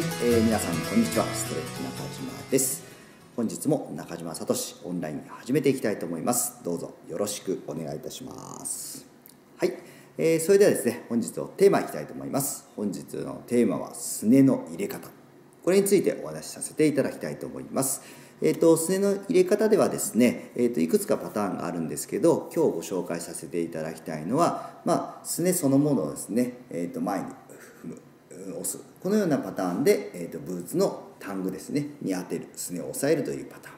皆さんこんにちは、ストレッチ中島です。本日も中島聡オンライン始めていきたいと思います。どうぞよろしくお願いいたします。はい、それではですね、本日のテーマいきたいと思います。本日のテーマはすねの入れ方、これについてお話しさせていただきたいと思います。すねの入れ方ではですね、いくつかパターンがあるんですけど、今日ご紹介させていただきたいのは、すねそのものをですね、前に踏む、押す、このようなパターンで、ブーツのタングですねに当てる、すねを押さえるというパターン。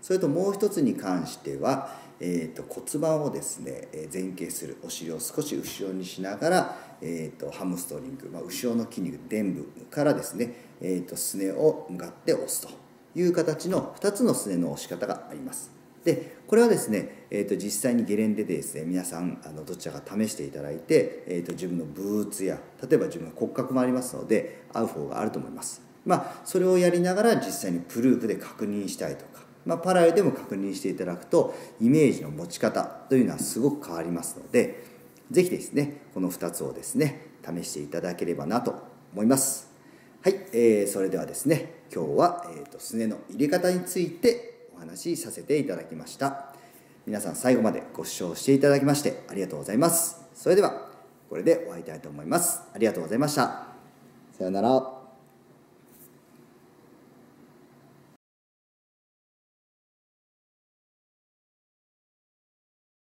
それともう一つに関しては、骨盤をですね前傾する、お尻を少し後ろにしながら、ハムストリング、後ろの筋肉臀部からですね、すねを向かって押すという形の2つのすねの押し方があります。でこれはですね、実際にゲレンデでですね、皆さんどちらか試していただいて、自分のブーツや、例えば自分の骨格もありますので合う方があると思います。それをやりながら実際にプループで確認したいとか、パラレルでも確認していただくとイメージの持ち方というのはすごく変わりますので、是非ですねこの2つをですね試していただければなと思います。はい、それではですね、今日はすねの入れ方についてお話しさせていただきました。皆さん最後までご視聴していただきましてありがとうございます。それではこれで終わりたいと思います。ありがとうございました。さようなら。